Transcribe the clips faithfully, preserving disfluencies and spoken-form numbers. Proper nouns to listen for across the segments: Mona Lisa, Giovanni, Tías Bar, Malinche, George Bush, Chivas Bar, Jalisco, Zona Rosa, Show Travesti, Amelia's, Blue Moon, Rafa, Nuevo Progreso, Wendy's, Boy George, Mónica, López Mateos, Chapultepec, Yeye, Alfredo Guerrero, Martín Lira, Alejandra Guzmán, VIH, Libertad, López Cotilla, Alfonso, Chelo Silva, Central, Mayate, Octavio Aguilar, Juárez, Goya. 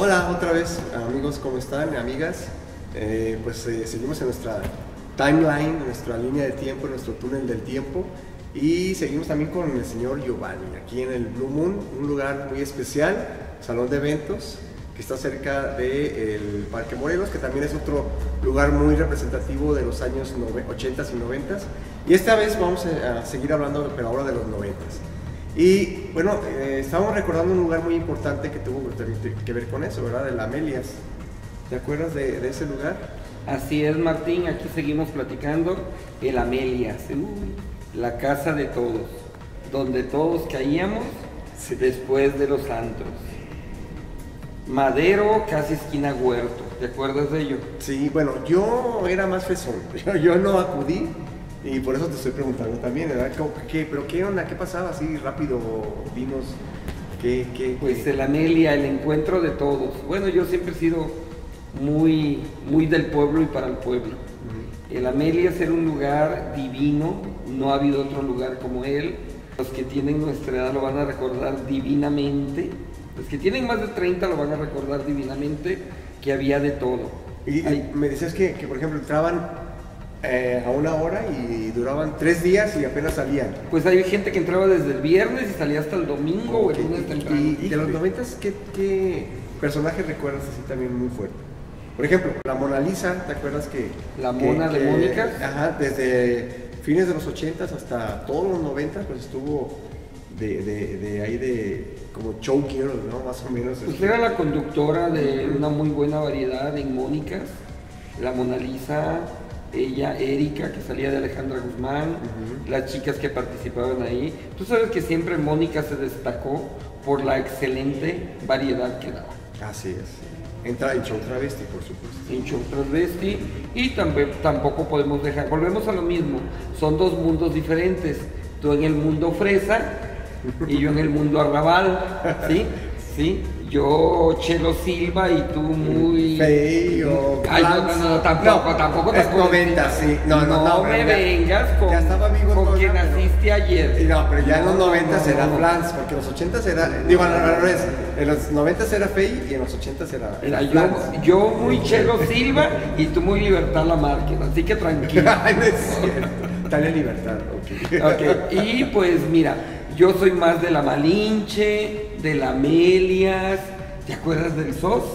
Hola otra vez, amigos, ¿cómo están? Amigas, eh, pues eh, seguimos en nuestra timeline, en nuestra línea de tiempo, en nuestro túnel del tiempo. Y seguimos también con el señor Giovanni, aquí en el Blue Moon, un lugar muy especial, salón de eventos, que está cerca del Parque Morelos, que también es otro lugar muy representativo de los años ochentas y noventas. Y esta vez vamos a seguir hablando, pero ahora de los noventas. Y bueno, eh, estábamos recordando un lugar muy importante que tuvo que ver con eso, ¿verdad? De la Amelia's. ¿Te acuerdas de, de ese lugar? Así es, Martín, aquí seguimos platicando el Amelia's. La casa de todos, donde todos caíamos, sí, después de los antros. Madero, casi esquina Huerto, ¿te acuerdas de ello? Sí, bueno, yo era más fresón, yo, yo no acudí y por eso te estoy preguntando también, ¿verdad? ¿Qué, pero qué onda? ¿Qué pasaba así rápido? Dinos, ¿qué, qué, qué? Pues el Amelia, el encuentro de todos. Bueno, yo siempre he sido muy, muy del pueblo y para el pueblo. Uh-huh. El Amelia es un lugar divino, no ha habido otro lugar como él. Los que tienen nuestra edad lo van a recordar divinamente. Los que tienen más de treinta lo van a recordar divinamente, que había de todo. Y Ahí. me decías que, que, por ejemplo, entraban eh, a una hora y duraban tres días y apenas salían. Pues hay gente que entraba desde el viernes y salía hasta el domingo, okay, o el lunes temprano. Y, y de los noventas, ¿qué, ¿qué personaje recuerdas así también muy fuerte? Por ejemplo, la Mona Lisa, ¿te acuerdas que...? La Mona que, de que, Mónica. Ajá, desde fines de los ochentas hasta todos los noventas, pues estuvo de, de, de ahí de... como showgirl, ¿no? Más o menos. Pues era la conductora de una muy buena variedad en Mónicas, la Mona Lisa, ella, Erika, que salía de Alejandra Guzmán, uh-huh, las chicas que participaban ahí. Tú sabes que siempre Mónica se destacó por la excelente variedad que daba. Así es. Entra en Show Travesti, por supuesto. En Show Travesti, y también, tampoco podemos dejar, volvemos a lo mismo, son dos mundos diferentes. Tú en el mundo fresa, y yo en el mundo arrabal, ¿sí? ¿Sí? Yo, Chelo Silva, y tú muy... Fey o... Ay, no, no, no, tampoco, no, tampoco, es tampoco. noventa, sí. No, no, no. No me vengas con, ya estaba amigo con toda, quien pero... naciste ayer. No, pero ya no, en los noventas no, era no, Flans, porque en los ochentas era... Digo, no, no, no, en los noventas era Fey y en los ochentas era... era yo, yo muy Chelo Silva y tú muy Libertad la Márquez, así que tranquilo. Ay, no es cierto. Dale Libertad, ok. Ok, y pues mira... Yo soy más de la Malinche, de la Amelia's. ¿Te acuerdas del S O S?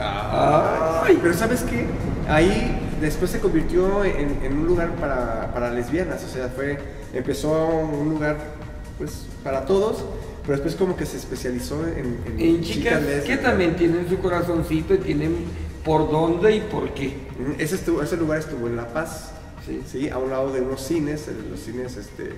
Ay, Ay. Pero ¿sabes qué? Ahí después se convirtió en, en un lugar para, para lesbianas. O sea, fue, empezó un lugar pues para todos, pero después como que se especializó en, en, en chicas, chicas lesbianas, que también tienen su corazoncito y tienen por dónde y por qué. Ese, estuvo, ese lugar estuvo en La Paz, sí, ¿sí? A un lado de unos cines, los cines este...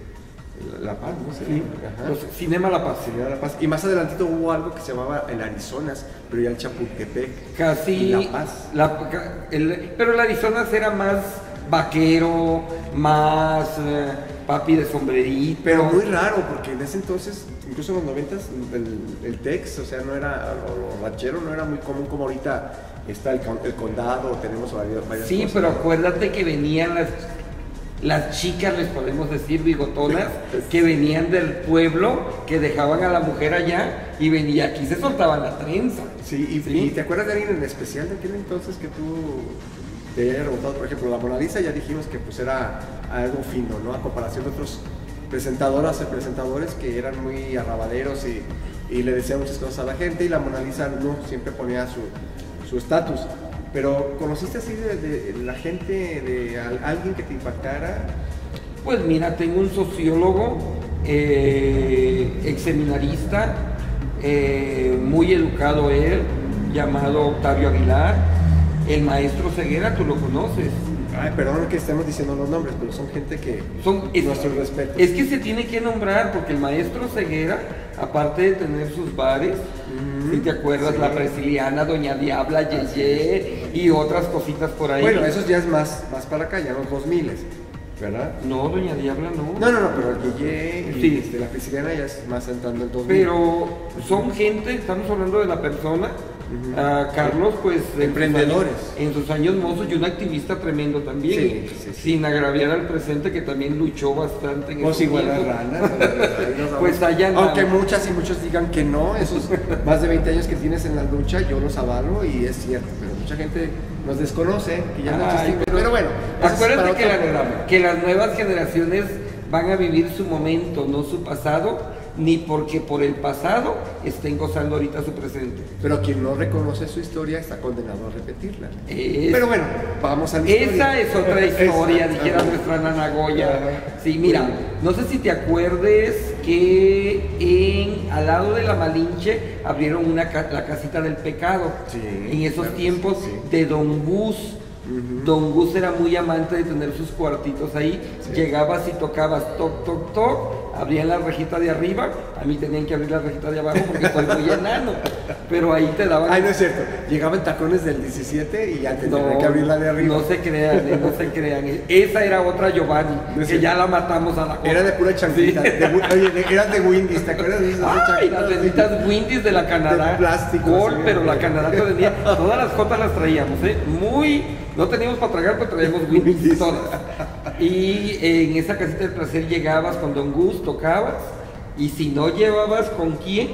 La Paz, ¿no? Sí. Entonces, Cinema La Paz. Cinema La Paz. Y más adelantito hubo algo que se llamaba el Arizona, pero ya el Chapultepec. Casi. La Paz. La, el, pero el Arizona era más vaquero, más eh, papi de sombrerito. Pero muy raro, porque en ese entonces, incluso en los noventas, el, el tex, o sea, no era, o lo ranchero no era muy común como ahorita está el, el condado, tenemos varias, varias sí, cosas. Sí, pero acuérdate que venían las... Las chicas, les podemos decir, bigotonas, que venían del pueblo, que dejaban a la mujer allá y venía aquí, se soltaban la trenza. Sí, y, ¿sí? ¿Y te acuerdas de alguien en especial de aquel entonces que tú te hayas rebotado? Por ejemplo, la Mona Lisa ya dijimos que pues era algo fino, ¿no? A comparación de otros presentadoras y presentadores que eran muy arrabaderos y, y le decían muchas cosas a la gente, y la Mona Lisa no, siempre ponía su estatus. Su Pero, ¿conociste así de, de, de la gente, de a, alguien que te impactara? Pues mira, tengo un sociólogo, eh, ex seminarista, eh, muy educado él, llamado Octavio Aguilar, el maestro Ceguera, tú lo conoces. Ay, perdón que estemos diciendo los nombres, pero son gente que... Son, es, nuestro respeto. Es que se tiene que nombrar, porque el maestro Ceguera, aparte de tener sus bares, mm-hmm, si te acuerdas, sí, la Brasiliana, Doña Diabla, Yeye, y otras cositas por ahí. Bueno, eso ya es más, más para acá, ya los dos miles. ¿Verdad? No, Doña Diabla no. No, no, no, pero el Guille y sí. este, la piscina ya es más entrando el dos mil. Pero son gente, estamos hablando de la persona, uh-huh. a Carlos, pues... Emprendedores. En sus años, en sus años mozos y un activista tremendo también. Sí, sí, sí. Sin agraviar al presente, que también luchó bastante en pues igual a ranas. Pues allá aunque nada. Muchas y muchos digan que no, esos más de veinte años que tienes en la lucha, yo los avalo y es cierto, pero mucha gente... Nos desconocen, que ya no existen, pero, pero bueno. Acuérdate que, la, que las nuevas generaciones van a vivir su momento, no su pasado, ni porque por el pasado estén gozando ahorita su presente. Pero quien no reconoce su historia está condenado a repetirla. Es, pero bueno, vamos a la historia. Esa es otra historia, dijera nuestra Nana Goya. Sí, mira, no sé si te acuerdes que en, al lado de la Malinche abrieron una, la casita del pecado. Sí, en esos claro, tiempos sí. de Don Guz. Uh-huh. Don Guz era muy amante de tener sus cuartitos ahí, sí. llegabas y tocabas toc, toc, toc, abrían la rejita de arriba, a mí tenían que abrir la rejita de abajo porque soy muy enano, pero ahí te daban... Ay, no es cierto, llegaban tacones del diecisiete y ya tenían no, que abrir la de arriba. No se crean, eh, no se crean, esa era otra Giovanni, no que cierto. Ya la matamos a la... Era de pura chanquita, sí. de, oye, de, eran de Wendy's, ¿te acuerdas de esas? Ay, las benditas Wendy's de la Canadá, de plástico, Gol, sí, pero de... la Canadá tenía, todas las cotas las traíamos, ¿eh? Muy... No teníamos para tragar, pero traíamos Wendy's todas. Y eh, en esa casita de placer llegabas con Don Guz, tocabas, y si no llevabas con quién,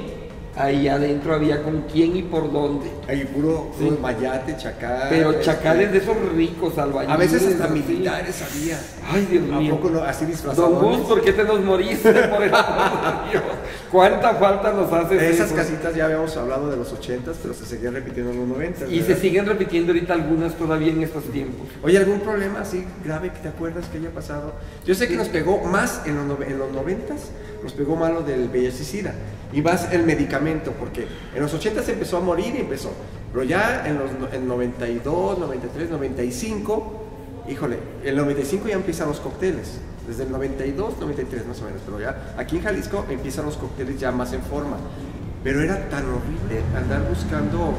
ahí adentro había con quién y por dónde. Ahí puro, sí. puro Mayate, Chacal. Pero Chacal es de esos ricos albañiles. A veces hasta así. Militares había. Ay, Dios mío. ¿A poco no? Así disfrazados. Don Guz, ¿por qué te nos moriste? Por el amor de Dios. ¿Cuánta falta nos hace eso? Esas casitas ya habíamos hablado de los ochentas, pero se seguían repitiendo en los noventas. Y ¿verdad? Se siguen repitiendo ahorita algunas todavía en estos tiempos. Oye, ¿algún problema así grave que te acuerdas que haya pasado? Yo sé que sí. nos pegó más en los, en los noventas, nos pegó más lo del bellicida. Y más el medicamento, porque en los ochentas empezó a morir y empezó. Pero ya en los en noventa y dos, noventa y tres, noventa y cinco, híjole, en el noventa y cinco ya empiezan los cócteles. Desde el noventa y dos, noventa y tres más o menos, pero ya aquí en Jalisco empiezan los cócteles ya más en forma. Pero era tan horrible andar buscando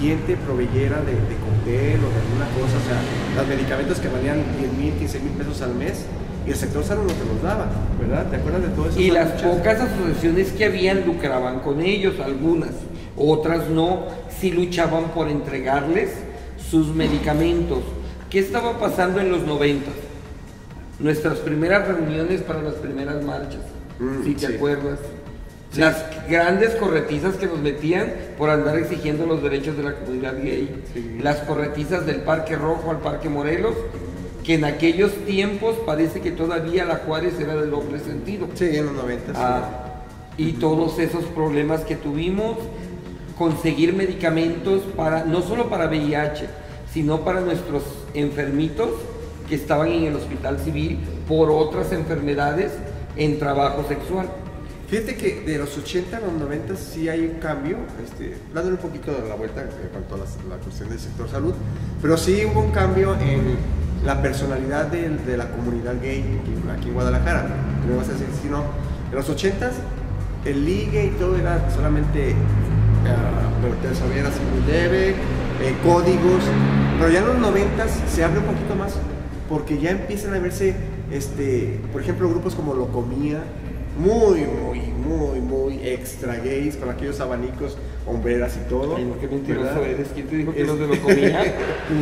quién te proveyera de, de cóctel o de alguna cosa. O sea, los medicamentos que valían diez mil, quince mil pesos al mes. Y el sector salud no te los daba, ¿verdad? ¿Te acuerdas de todo eso? Y las luchas? Pocas asociaciones que habían lucraban con ellos, algunas, otras no, sí luchaban por entregarles sus medicamentos. ¿Qué estaba pasando en los noventas? Nuestras primeras reuniones para las primeras marchas, mm, si te sí. acuerdas. Sí. Las grandes corretizas que nos metían por andar exigiendo los derechos de la comunidad gay. Sí. Las corretizas del Parque Rojo al Parque Morelos. Que en aquellos tiempos parece que todavía la Juárez era del doble sentido. Sí, en los noventa. Ah, sí. Y todos esos problemas que tuvimos, conseguir medicamentos para no solo para V I H, sino para nuestros enfermitos que estaban en el hospital civil por otras enfermedades en trabajo sexual. Fíjate que de los ochenta a los noventa sí hay un cambio, este, dándole un poquito de la vuelta en cuanto a la, la cuestión del sector salud, pero sí hubo un cambio en... la personalidad de, de la comunidad gay aquí, aquí en Guadalajara. Me vas a decir, si no, en los ochentas el ligue y todo era solamente, pero uh, ustedes sabían, así muy leve, eh, códigos, pero ya en los noventas se abre un poquito más, porque ya empiezan a verse, este, por ejemplo, grupos como Locomía, muy, muy, muy, muy extra gays, con aquellos abanicos, hombreras y todo. Ay, no, qué mentiroso eres. ¿Quién te dijo que los de Locomía?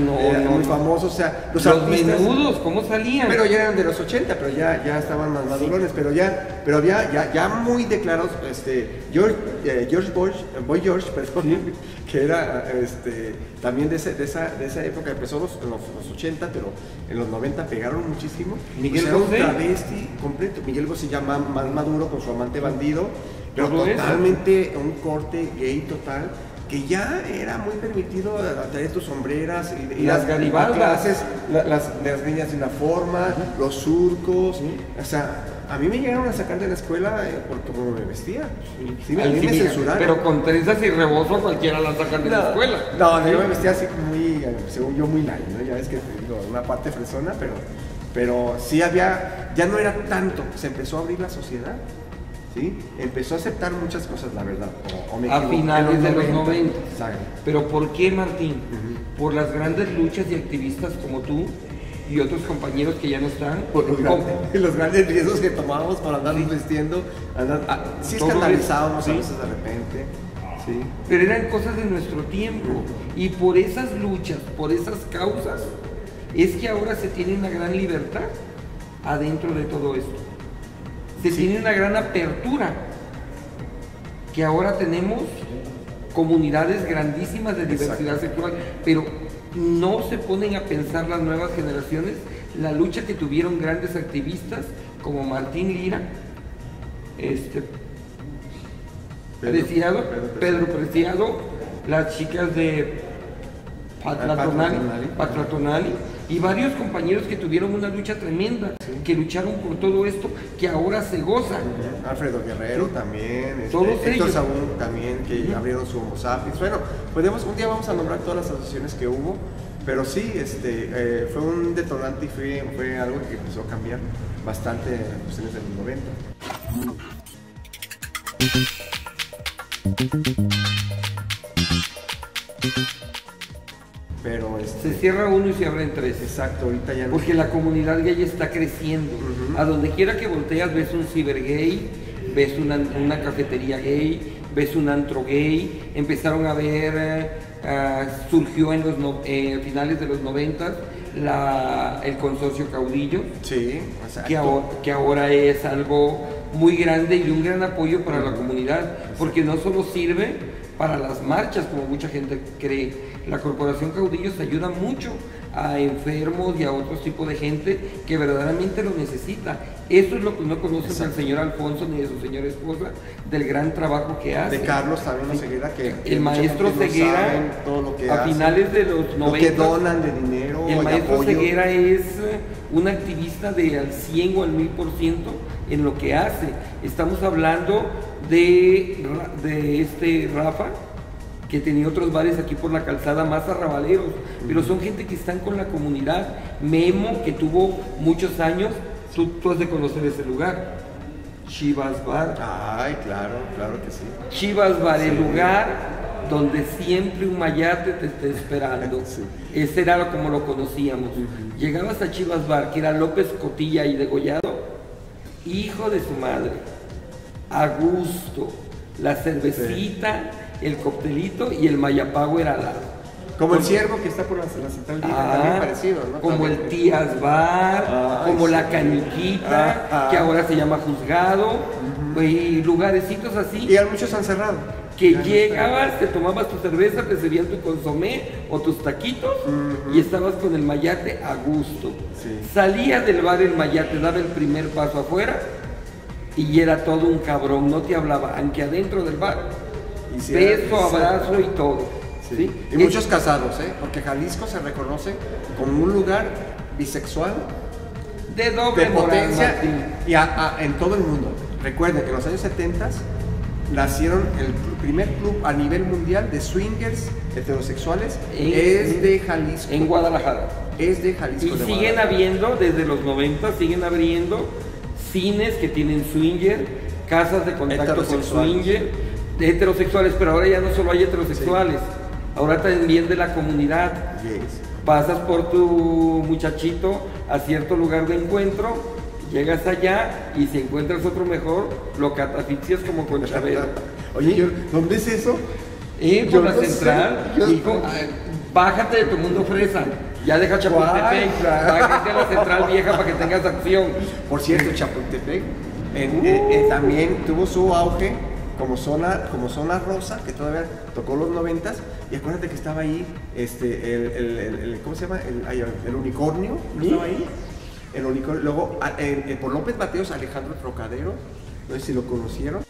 No, era no, muy no. famosos, o sea, los, los artistas, Menudos, ¿cómo salían? Pero ya eran de los ochenta, pero ya, ya estaban más madurones, sí. pero ya, pero había, ya, ya muy declarados, este, George, eh, George Bush, Boy George, perdón, sí. que era, este, también de, ese, de, esa, de esa época, empezó los, en los, los ochenta, pero en los noventa pegaron muchísimo. Miguel Bosé, un travesti completo. Miguel Bosé ya más, más maduro con su amante bandido, pero totalmente eso. Un corte gay total, que ya era muy permitido traer tus sombreras y, y las garibaldas, las, las, las niñas de una forma, uh-huh. los surcos, ¿sí? O sea, a mí me llegaron a sacar de la escuela porque como me vestía, sí, a mí sí, me censuraron. Pero con trenzas y rebozo cualquiera la sacan de no, la escuela. No, no, yo me vestía así muy, según yo, muy light, ¿no? Ya ves que digo, una parte fresona, pero, pero sí había, ya no era tanto, se empezó a abrir la sociedad. ¿Sí? Empezó a aceptar muchas cosas, la verdad, o, o me a finales de los noventa. Pero ¿por qué, Martín? Uh-huh. Por las grandes luchas de activistas como tú, y otros compañeros que ya no están. Por los, gran, los grandes riesgos que tomábamos para andarnos vestiendo, andar, ah, sí escandalizábamos, ¿sí?, a veces de repente. Sí. Pero eran cosas de nuestro tiempo, y por esas luchas, por esas causas, es que ahora se tiene una gran libertad adentro de todo esto. Se sí. tiene una gran apertura, que ahora tenemos comunidades grandísimas de diversidad sexual, pero no se ponen a pensar las nuevas generaciones la lucha que tuvieron grandes activistas como Martín Lira, este, Pedro Preciado, Pedro, Pedro. Pedro Preciado, las chicas de Patratonali, Patratonali y varios compañeros que tuvieron una lucha tremenda, sí. que lucharon por todo esto, que ahora se goza. Alfredo Guerrero también, este, todos Héctor ellos. Sabún también, que uh-huh. abrieron su Homo Sapiens. Bueno, podemos, un día vamos a nombrar todas las asociaciones que hubo, pero sí, este, eh, fue un detonante y fue, fue algo que empezó a cambiar bastante en las cuestiones de los noventa. Pero este... se cierra uno y se abren tres. Exacto, ahorita ya no. Porque la comunidad gay está creciendo. Uh-huh. A donde quiera que volteas ves un ciber gay, ves una, una cafetería gay, ves un antro gay. Empezaron a ver, uh, surgió en los no, eh, finales de los noventas la, el consorcio Caudillo. Sí, exacto. Que ahora, que ahora es algo muy grande y un gran apoyo para uh-huh. la comunidad. Porque no solo sirve para las marchas, como mucha gente cree. La Corporación Caudillos ayuda mucho a enfermos y a otro tipo de gente que verdaderamente lo necesita. Eso es lo que no conocen Exacto. al señor Alfonso ni de su señora esposa, del gran trabajo que hace. De Carlos también, la Ceguera, que, que el maestro Ceguera, no todo lo que a hace, finales de los noventa, lo que donan de dinero. El maestro apoyo. Ceguera es un activista de al cien o al mil por ciento en lo que hace. Estamos hablando de, de este Rafa, que tenía otros bares aquí por la calzada, más arrabaleros, uh-huh. pero son gente que están con la comunidad. Memo, que tuvo muchos años, tú, tú has de conocer ese lugar, Chivas Bar. Ay, claro, claro que sí. Chivas Bar, sí. El lugar donde siempre un mayate te está esperando. Sí. Ese era como lo conocíamos. Uh-huh. Llegabas a Chivas Bar, que era López Cotilla y Degollado, hijo de su madre, a gusto, la cervecita, sí. el coctelito y el mayapago era la... Como, como el ciervo que está por la, la central, ah, también parecido, ¿no? Como también el Tías Bar, ah, como sí. la Caniquita, ah, ah, que ahora se llama Juzgado, uh-huh. y lugarecitos así. Y muchos han cerrado. Que ya llegabas, no te tomabas tu cerveza, te servían tu consomé o tus taquitos, uh-huh. y estabas con el mayate a gusto. Sí. Salías del bar el mayate, daba el primer paso afuera, y era todo un cabrón, no te hablaba, aunque adentro del bar, si beso, abrazo y todo. Sí. ¿Sí? Y es... muchos casados, ¿eh? Porque Jalisco se reconoce como un lugar bisexual de doble de potencia y a, a, en todo el mundo. Recuerden que en los años setenta nacieron el primer club a nivel mundial de swingers heterosexuales, en, es de Jalisco. En Guadalajara. Es de Jalisco. Y de siguen habiendo, desde los noventa, siguen abriendo cines que tienen swinger, casas de contacto con swinger, de heterosexuales, pero ahora ya no solo hay heterosexuales. Sí. Ahora también de la comunidad, yes. pasas por tu muchachito a cierto lugar de encuentro, llegas allá y si encuentras otro mejor, lo catafixias como con Chabela. Oye, yo, ¿dónde es eso? Eh, por la no central, yo... hijo, bájate de tu mundo fresa, ya deja Chapultepec, bájate a la central vieja para que tengas acción. Por cierto, Chapultepec en, uh. eh, eh, también tuvo su auge como zona, como zona rosa, que todavía tocó los noventas, y acuérdate que estaba ahí este el, el, el, el ¿cómo se llama? el, el, el unicornio, ¿no? ¿Sí? Estaba ahí el unicornio, luego a, el, el, por López Mateos, Alejandro Trocadero, no sé si lo conocieron.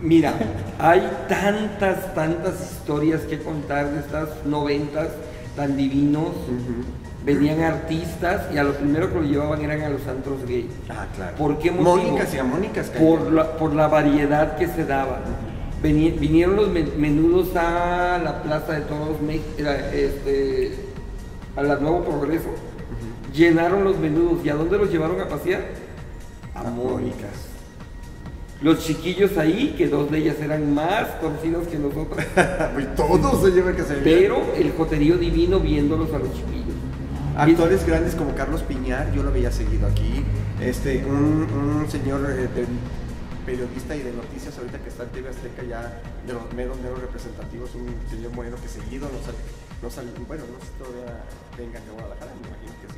Mira, hay tantas, tantas historias que contar de estas noventas tan divinos. Uh-huh. Venían artistas y a lo primero que lo llevaban eran a los antros gay. Ah, claro. ¿Por qué motivo? Mónica, sí, a Mónica. Por la, por la variedad que se daba. Uh-huh. Venía, vinieron los Menudos a la Plaza de Todos, este, a la Nuevo Progreso. Uh-huh. Llenaron los Menudos. ¿Y a dónde los llevaron a pasear? A, a Mónica. los chiquillos ahí, que dos de ellas eran más conocidos que nosotros. Todos se llevan que se Pero el joterío divino viéndolos a los chiquillos. Actores es... grandes como Carlos Piñar, yo lo veía seguido aquí. Este, un, un señor eh, de, periodista y de noticias ahorita que está en T V Azteca, ya de los meros, meros representativos, un señor moreno que seguido no sale, no sale, bueno, no sé si todavía venga de Guadalajara, me imagino que